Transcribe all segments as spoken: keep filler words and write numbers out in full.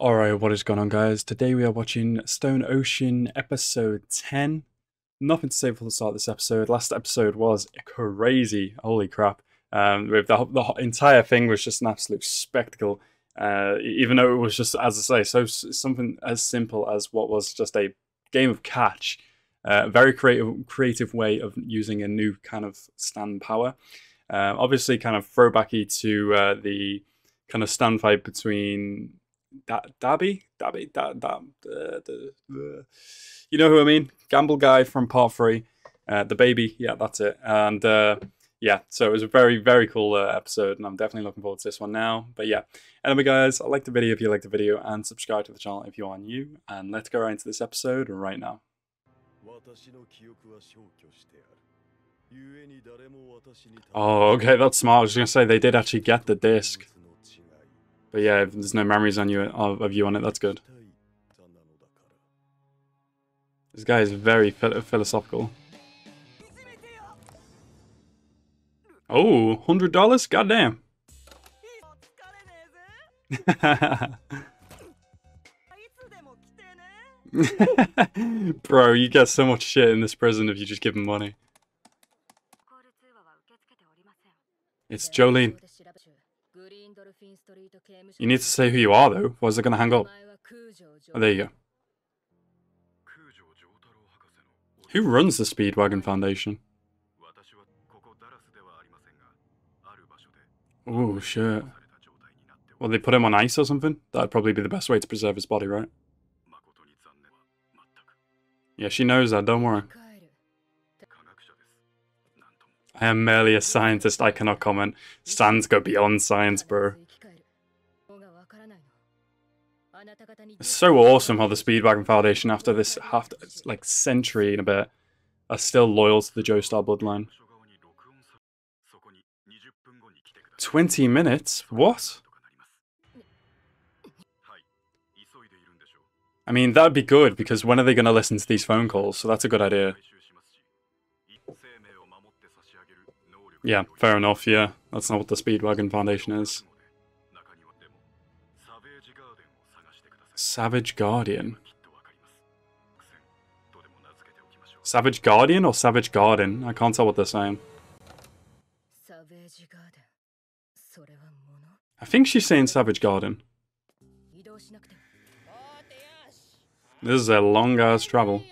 Alright, what is going on, guys? Today we are watching Stone Ocean episode ten. Nothing to say for the start of this episode. Last episode was crazy. Holy crap. Um, the, the entire thing was just an absolute spectacle. Uh, even though it was just, as I say, so something as simple as what was just a game of catch. A uh, very creative, creative way of using a new kind of stand power. Uh, obviously kind of throwbacky to uh, the kind of stand fight between... Da Dabi? Dabi? Da da, da, da, da. You know who I mean? Gamble Guy from part three. Uh, the baby. Yeah, that's it. And uh, yeah, so it was a very, very cool uh, episode, and I'm definitely looking forward to this one now. But yeah, anyway, guys, like the video if you like the video, and subscribe to the channel if you are new. And let's go right into this episode right now. Oh, okay, that's smart. I was going to say, they did actually get the disc. But yeah, if there's no memories on you of, of you on it, that's good. This guy is very phil philosophical. Oh, one hundred dollars? Goddamn. Bro, you get so much shit in this prison if you just give him money. It's Jolyne. You need to say who you are, though. Or is it going to hang up? Oh, there you go. Who runs the Speedwagon Foundation? Oh, shit. Well, they put him on ice or something? That'd probably be the best way to preserve his body, right? Yeah, she knows that. Don't worry. I am merely a scientist. I cannot comment. Stands go beyond science, bro. It's so awesome how the Speedwagon Foundation, after this half like century and a bit, are still loyal to the Joestar bloodline. Twenty minutes? What? I mean, that'd be good, because when are they going to listen to these phone calls? So that's a good idea. Yeah, fair enough, yeah. That's not what the Speedwagon Foundation is. Savage Guardian? Savage Guardian or Savage Garden? I can't tell what they're saying. I think she's saying Savage Garden. This is a long-ass travel.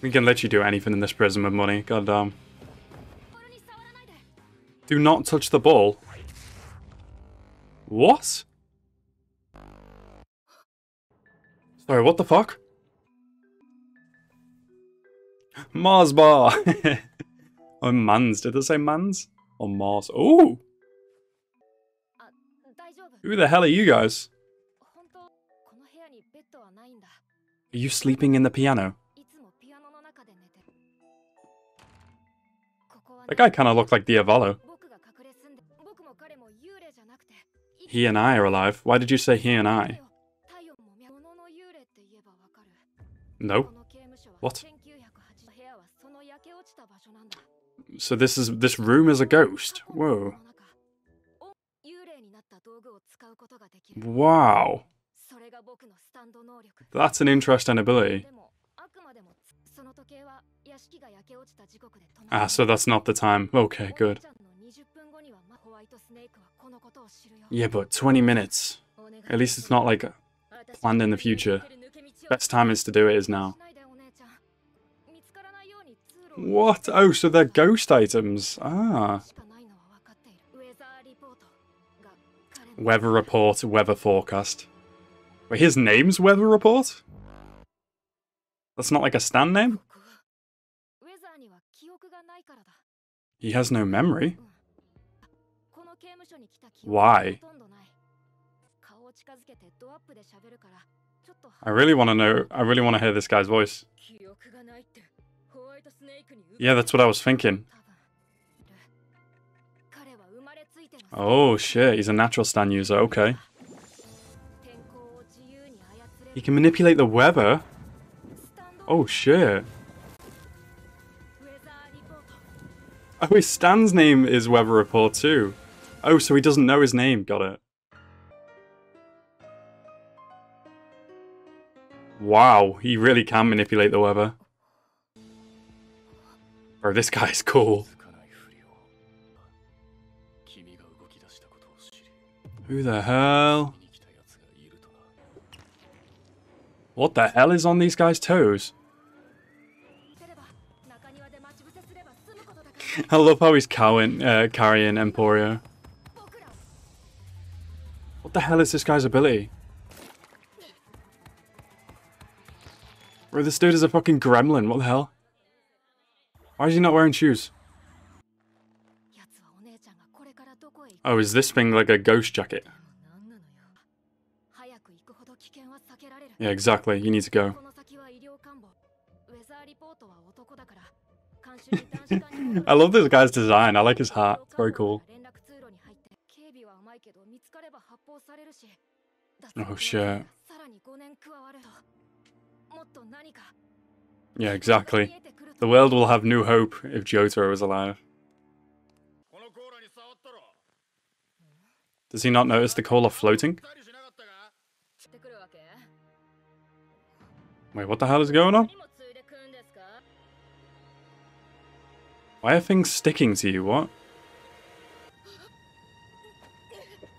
We can let you do anything in this prison with money. Goddamn. Do not touch the ball. What? Sorry, what the fuck? Mars bar. Oh, Mans. Did it say Mans? Or Mars? Ooh. Who the hell are you guys? Are you sleeping in the piano? That guy kind of looked like Diavolo. He and I are alive. Why did you say he and I? No. What? So this is this room is a ghost. Whoa. Wow. That's an interesting ability. Ah, so that's not the time. Okay, good. Yeah, but twenty minutes. At least it's not like planned in the future. Best time is to do it is now. What? Oh, so they're ghost items. Ah. Weather Report, Weather Forecast. Wait, his name's Weather Report? That's not like a stand name? He has no memory. Why? I really want to know. I really want to hear this guy's voice. Yeah, that's what I was thinking. Oh shit, he's a natural stand user. Okay. He can manipulate the weather. Oh shit. Oh, his stand's name is Weather Report too. Oh, so he doesn't know his name. Got it. Wow, he really can manipulate the weather. Bro, this guy is cool. Who the hell? What the hell is on these guys' toes? I love how he's cowing, uh, carrying Emporio. What the hell is this guy's ability? Bro, this dude is a fucking gremlin, what the hell? Why is he not wearing shoes? Oh, is this thing like a ghost jacket? Yeah, exactly, you need to go. I love this guy's design, I like his hat, it's very cool. Oh shit. Yeah, exactly. The world will have new hope if Jotaro is alive. Does he not notice the cola floating? Wait, what the hell is going on? Why are things sticking to you? What?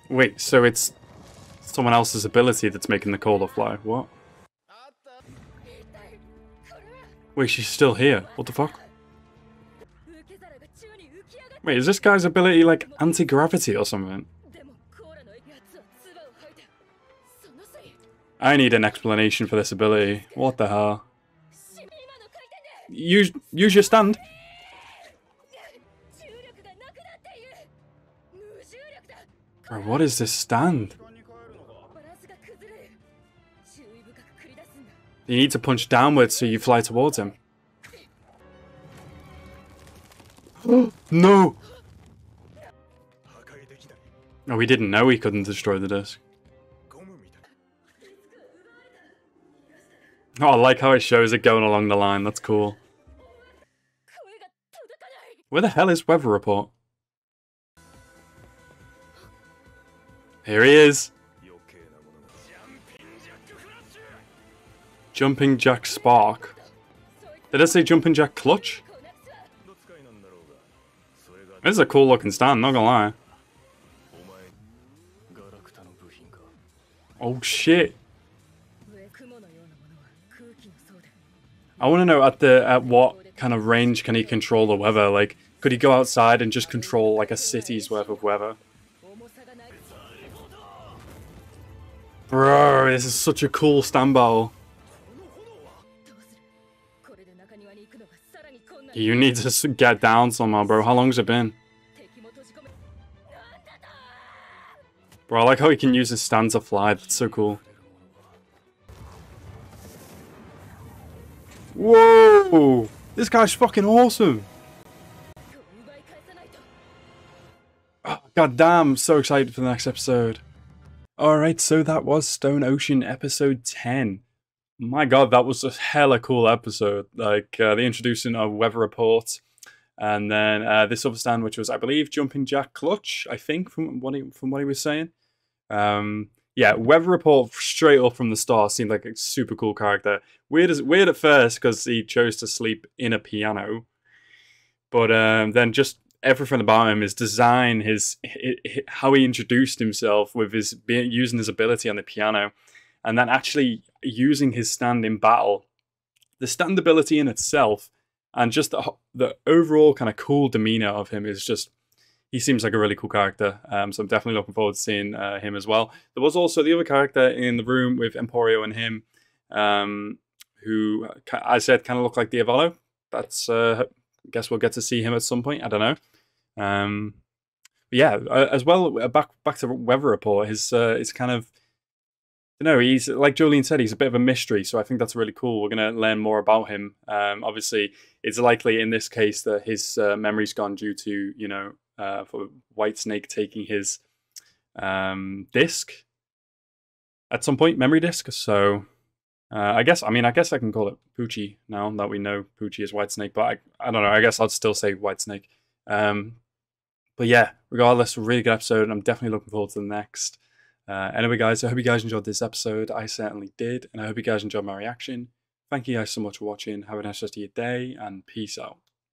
Wait, so it's someone else's ability that's making the cola fly. What? Wait, she's still here. What the fuck? Wait, is this guy's ability like anti-gravity or something? I need an explanation for this ability. What the hell? Use, use your stand. Bro, what is this stand? You need to punch downwards so you fly towards him. No! Oh, we didn't know he couldn't destroy the disc. Oh, I like how it shows it going along the line, that's cool. Where the hell is Weather Report? Here he is! Jumping Jack Spark. Did I say Jumping Jack Clutch? This is a cool looking stand, not gonna lie. Oh shit! I want to know at the at what kind of range can he control the weather? Like, could he go outside and just control like a city's worth of weather? Bro, this is such a cool stand battle. You need to get down somehow, bro. How long's it been? Bro, I like how he can use his stand to fly. That's so cool. Whoa! This guy's fucking awesome! Oh, God damn, I'm so excited for the next episode. Alright, so that was Stone Ocean episode ten. My god, that was a hella cool episode. Like, uh, the introducing of Weather Report, and then uh, this other stand, which was, I believe, Jumping Jack Clutch, I think, from what he, from what he was saying. Um, yeah, Weather Report, straight up from the start, seemed like a super cool character. Weird as, weird at first, because he chose to sleep in a piano. But um, then just everything about him, his design, his, his, his how he introduced himself with his being, using his ability on the piano, and then actually using his stand in battle, the stand ability in itself, and just the, the overall kind of cool demeanor of him is just, he seems like a really cool character. Um, so I'm definitely looking forward to seeing uh, him as well. There was also the other character in the room with Emporio and him, um, who I said kind of looked like Diavolo. That's, uh, I guess we'll get to see him at some point. I don't know. Um, but yeah, as well, back back to Weather Report, his, uh, his kind of, no, he's like Jolyne said, he's a bit of a mystery, so I think that's really cool. We're going to learn more about him. Um, obviously, it's likely in this case that his uh, memory's gone due to, you know, uh, for Whitesnake taking his um, disc at some point, memory disc. So uh, I guess, I mean, I guess I can call it Pucci now that we know Pucci is Whitesnake, but I, I don't know. I guess I'd still say Whitesnake. Um, But yeah, regardless, really good episode, and I'm definitely looking forward to the next. Uh, anyway, guys, I hope you guys enjoyed this episode. I certainly did, and I hope you guys enjoyed my reaction. Thank you guys so much for watching. Have a nice rest of your day, and peace out.